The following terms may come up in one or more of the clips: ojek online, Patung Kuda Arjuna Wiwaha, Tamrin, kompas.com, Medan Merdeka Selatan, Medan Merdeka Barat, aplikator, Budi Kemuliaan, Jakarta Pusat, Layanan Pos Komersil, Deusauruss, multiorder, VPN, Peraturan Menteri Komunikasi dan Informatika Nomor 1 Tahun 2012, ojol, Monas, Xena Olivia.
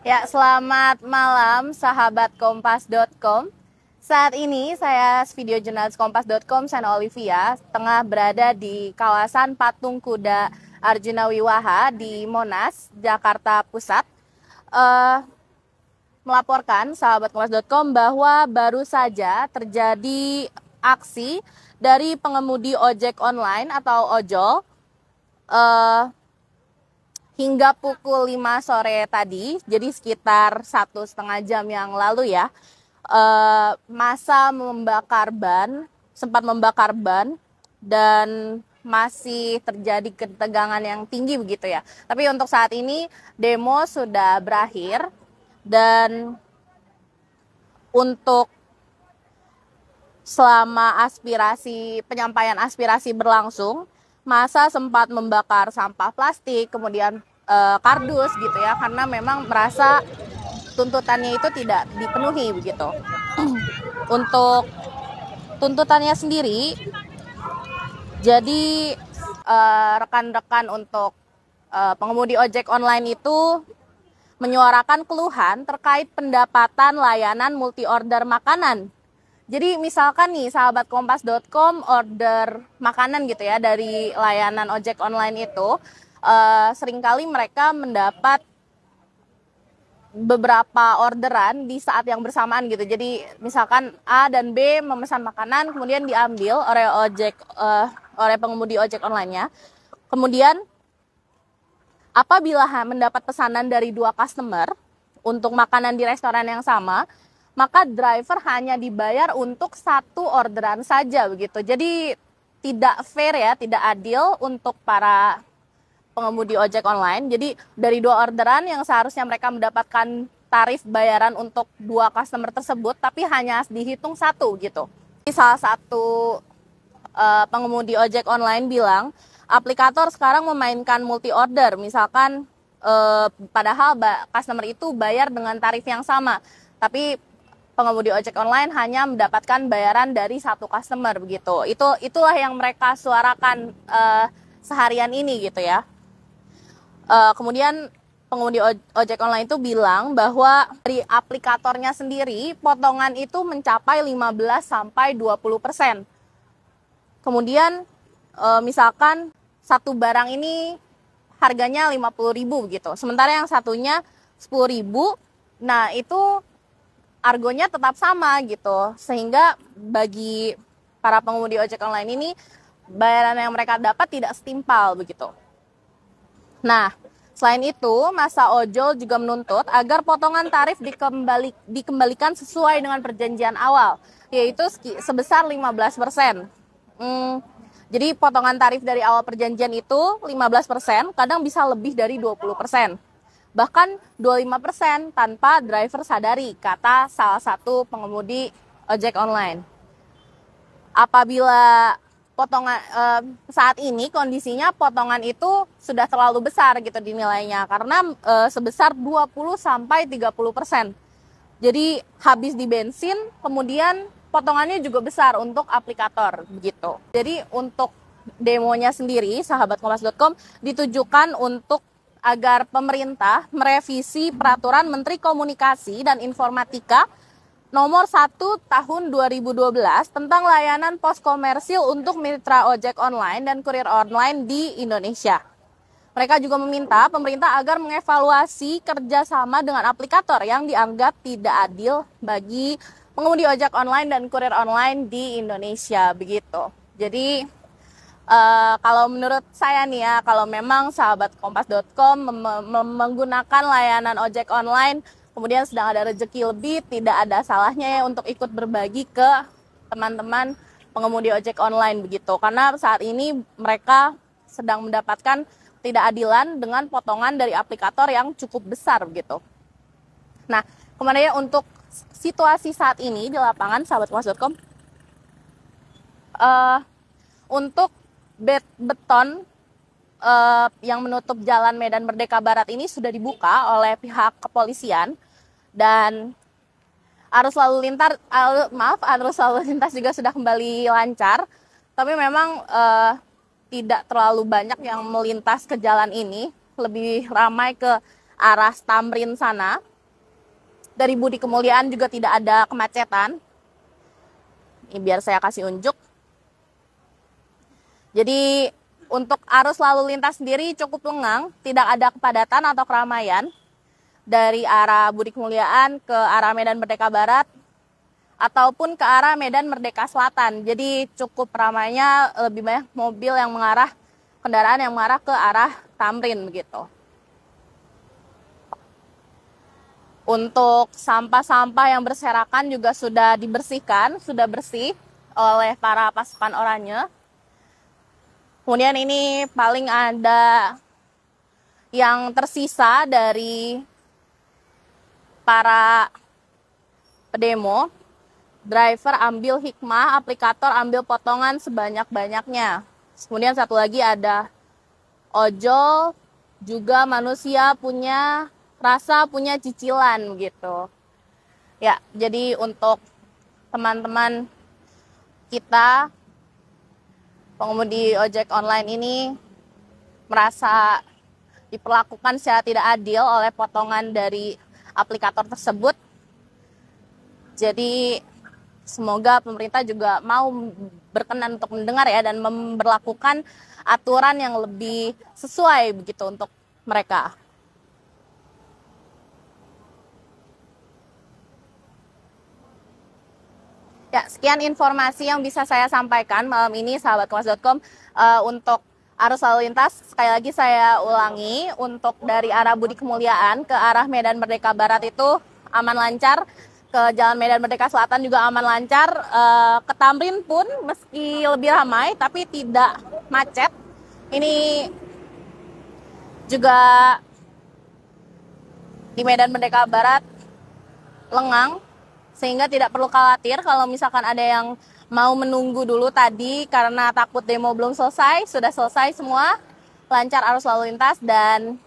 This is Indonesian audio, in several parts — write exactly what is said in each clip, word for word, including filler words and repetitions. Ya, selamat malam sahabat kompas dot com. Saat ini saya video jurnalis kompas dot com Xena Olivia tengah berada di kawasan Patung Kuda Arjuna Wiwaha di Monas, Jakarta Pusat. Uh, melaporkan sahabat kompas dot com bahwa baru saja terjadi aksi dari pengemudi ojek online atau ojol uh, hingga pukul lima sore tadi, jadi sekitar satu setengah jam yang lalu ya. Uh, masa membakar ban, sempat membakar ban dan masih terjadi ketegangan yang tinggi begitu ya. Tapi untuk saat ini demo sudah berakhir dan untuk selama aspirasi penyampaian aspirasi berlangsung, masa sempat membakar sampah plastik, kemudian uh, kardus gitu ya, karena memang merasa tuntutannya itu tidak dipenuhi begitu. Untuk tuntutannya sendiri, jadi rekan-rekan eh, untuk eh, pengemudi ojek online itu menyuarakan keluhan terkait pendapatan layanan multi order makanan. Jadi misalkan nih sahabat kompas dot com order makanan gitu ya dari layanan ojek online itu, eh, seringkali mereka mendapat beberapa orderan di saat yang bersamaan gitu. Jadi misalkan A dan B memesan makanan, kemudian diambil oleh ojek uh, oleh pengemudi ojek online-nya. Kemudian apabila mendapat pesanan dari dua customer untuk makanan di restoran yang sama, maka driver hanya dibayar untuk satu orderan saja begitu. Jadi tidak fair ya, tidak adil untuk para pengemudi ojek online. Jadi dari dua orderan yang seharusnya mereka mendapatkan tarif bayaran untuk dua customer tersebut, tapi hanya dihitung satu gitu. Salah satu uh, pengemudi ojek online bilang, aplikator sekarang memainkan multi order. Misalkan uh, padahal customer itu bayar dengan tarif yang sama, tapi pengemudi ojek online hanya mendapatkan bayaran dari satu customer begitu. Itu itulah yang mereka suarakan uh, seharian ini gitu ya. Uh, kemudian pengemudi ojek online itu bilang bahwa dari aplikatornya sendiri potongan itu mencapai lima belas sampai dua puluh persen. Kemudian uh, misalkan satu barang ini harganya lima puluh ribu gitu. Sementara yang satunya sepuluh ribu. Nah, itu argonya tetap sama gitu. Sehingga bagi para pengemudi ojek online ini bayaran yang mereka dapat tidak setimpal begitu. Nah, selain itu, masa ojol juga menuntut agar potongan tarif dikembali, dikembalikan sesuai dengan perjanjian awal, yaitu sebesar lima belas persen. Hmm, jadi potongan tarif dari awal perjanjian itu lima belas persen, kadang bisa lebih dari dua puluh persen. Bahkan dua puluh lima persen tanpa driver sadari, kata salah satu pengemudi ojek online. Apabila potongan eh, saat ini kondisinya potongan itu sudah terlalu besar gitu dinilainya, karena eh, sebesar dua puluh sampai tiga puluh persen. Jadi habis di bensin, kemudian potongannya juga besar untuk aplikator begitu. Jadi untuk demonya sendiri sahabat kompas dot com ditujukan untuk agar pemerintah merevisi Peraturan Menteri Komunikasi dan Informatika Nomor satu Tahun dua ribu dua belas tentang layanan pos komersil untuk mitra ojek online dan kurir online di Indonesia. Mereka juga meminta pemerintah agar mengevaluasi kerjasama dengan aplikator yang dianggap tidak adil bagi pengemudi ojek online dan kurir online di Indonesia begitu. Jadi uh, kalau menurut saya nih ya, kalau memang sahabat kompas dot com menggunakan layanan ojek online, kemudian sedang ada rezeki lebih, tidak ada salahnya ya untuk ikut berbagi ke teman-teman pengemudi ojek online begitu. Karena saat ini mereka sedang mendapatkan ketidakadilan dengan potongan dari aplikator yang cukup besar begitu. Nah, kemana ya untuk situasi saat ini di lapangan sahabat kompas dot com? Uh, untuk bet beton Uh, yang menutup jalan Medan Merdeka Barat ini sudah dibuka oleh pihak kepolisian, dan arus lalu lintas, uh, maaf arus lalu lintas juga sudah kembali lancar. Tapi memang uh, tidak terlalu banyak yang melintas ke jalan ini, lebih ramai ke arah Tamrin sana. dari Budi Kemuliaan juga tidak ada kemacetan. Ini biar saya kasih unjuk. Jadi untuk arus lalu lintas sendiri cukup lengang, tidak ada kepadatan atau keramaian dari arah Budi Kemuliaan ke arah Medan Merdeka Barat ataupun ke arah Medan Merdeka Selatan. Jadi cukup ramainya, lebih banyak mobil yang mengarah, kendaraan yang mengarah ke arah Tamrin begitu. Untuk sampah-sampah yang berserakan juga sudah dibersihkan, sudah bersih oleh para pasukan oranye. Kemudian ini paling ada yang tersisa dari para pedemo. Driver ambil hikmah, aplikator ambil potongan sebanyak-banyaknya. Kemudian satu lagi ada ojol, juga manusia punya rasa, punya cicilan gitu. Ya, jadi untuk teman-teman kita pengemudi ojek online ini merasa diperlakukan secara tidak adil oleh potongan dari aplikator tersebut. Jadi semoga pemerintah juga mau berkenan untuk mendengar ya dan memberlakukan aturan yang lebih sesuai begitu untuk mereka. Ya, sekian informasi yang bisa saya sampaikan malam ini sahabat kompas titik com uh, untuk arus lalu lintas. Sekali lagi saya ulangi, untuk dari arah Budi Kemuliaan ke arah Medan Merdeka Barat itu aman lancar. Ke Jalan Medan Merdeka Selatan juga aman lancar, ke Tamrin pun meski lebih ramai tapi tidak macet. Ini juga di Medan Merdeka Barat lengang, sehingga tidak perlu khawatir kalau misalkan ada yang mau menunggu dulu tadi karena takut demo belum selesai. Sudah selesai semua, lancar arus lalu lintas, dan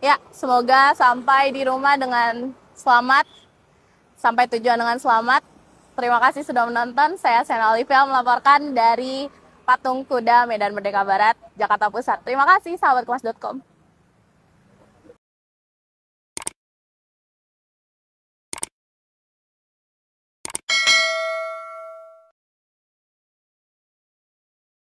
ya semoga sampai di rumah dengan selamat. Sampai tujuan dengan selamat. Terima kasih sudah menonton. Saya Xena Olivia melaporkan dari Patung Kuda Medan Merdeka Barat, Jakarta Pusat. Terima kasih sahabat kompas titik com.